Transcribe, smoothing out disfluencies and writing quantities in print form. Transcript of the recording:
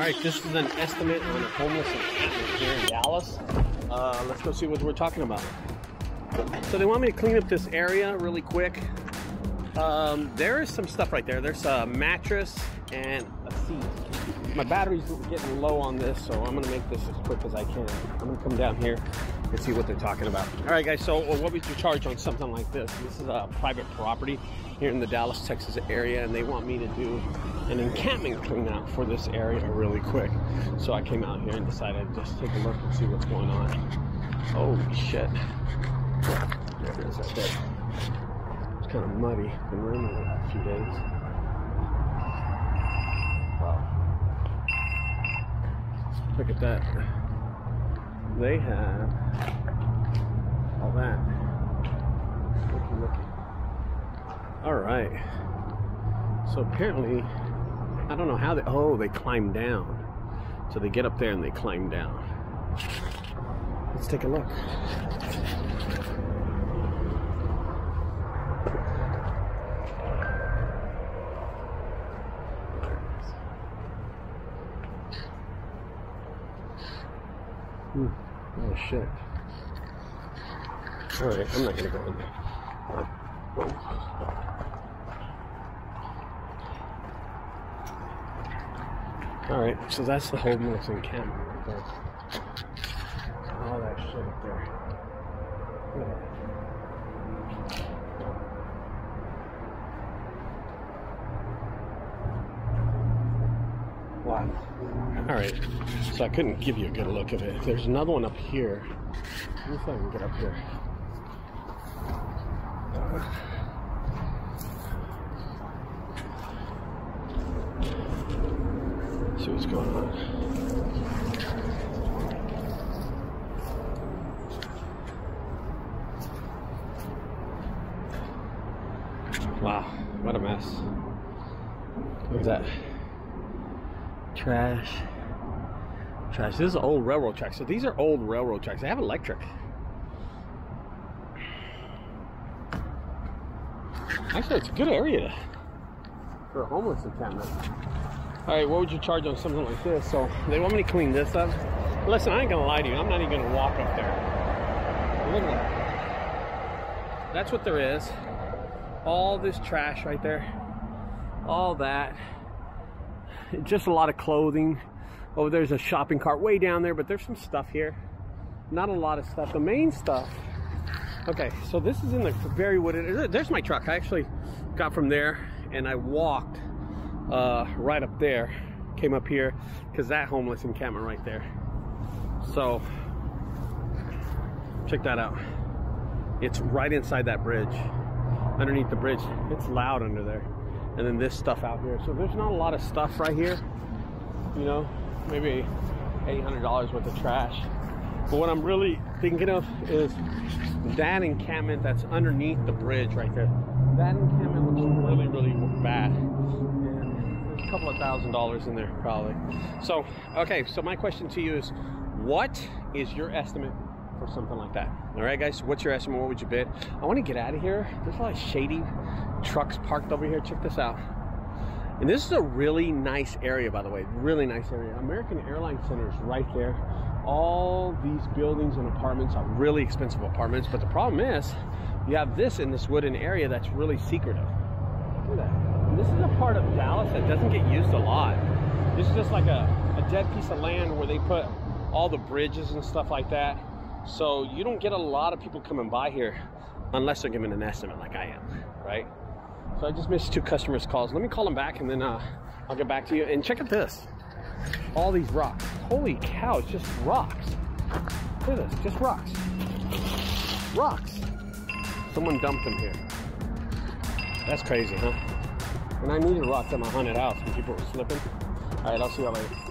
Alright, this is an estimate on a homeless encampment here in Dallas. Let's go see what we're talking about. So they want me to clean up this area really quick. There is some stuff right there. There's a mattress and a seat. My battery's getting low on this, so I'm going to make this as quick as I can. I'm going to come down here and see what they're talking about. Alright guys, so what would you charge on something like this? This is a private property here in the Dallas, Texas area, and they want me to do an encampment clean out for this area really quick. So I came out here and decided to just take a look and see what's going on. Holy shit. There it is right there. It's kind of muddy. It's been raining the last few days. Wow. Look at that. They have all that. Looky, looky. Alright. So apparently, I don't know how they... Oh, they climb down. So they get up there and they climb down. Let's take a look. Oh shit. Alright, I'm not gonna go in there. Alright, so that's the homeless encampment right there. All that shit up there. Look at that. Wow. Alright. So I couldn't give you a good look of it. There's another one up here. Let me see if I can get up here. Let's see what's going on. Wow, what a mess. Look at that. Trash. Trash. This is old railroad tracks. So these are old railroad tracks. They have electric. Actually, it's a good area for a homeless encampment. All right, what would you charge on something like this? So they want me to clean this up. Listen, I ain't gonna lie to you. I'm not even gonna walk up there. Look at that. That's what there is. All this trash right there. All that. Just a lot of clothing. Oh, there's a shopping cart way down there, but there's some stuff here. Not a lot of stuff. The main stuff. Okay, so this is in the very wooded. There's my truck. I actually got from there and I walked right up there. Came up here because that homeless encampment right there. So, check that out. It's right inside that bridge. Underneath the bridge. It's loud under there. And then this stuff out here. So there's not a lot of stuff right here. You know? Maybe $800 worth of trash. But what I'm really thinking of is that encampment that's underneath the bridge right there. That encampment looks really, really bad. And there's a couple of $1,000s in there probably. So, okay, so my question to you is, what is your estimate for something like that? All right, guys, what's your estimate? What would you bid? I want to get out of here. There's a lot of shady trucks parked over here. Check this out. And this is a really nice area, by the way, really nice area. American Airlines Center is right there. All these buildings and apartments are really expensive apartments, but the problem is you have this in this wooden area that's really secretive. Look at that. This is a part of Dallas that doesn't get used a lot. This is just like a dead piece of land where they put all the bridges and stuff like that. So you don't get a lot of people coming by here unless they're giving an estimate like I am, right? So I just missed two customers' calls. Let me call them back and then I'll get back to you. And check out this. All these rocks. Holy cow, it's just rocks. Look at this, just rocks. Rocks. Someone dumped them here. That's crazy, huh? And I needed rocks at my haunted house when people were slipping. All right, I'll see you later.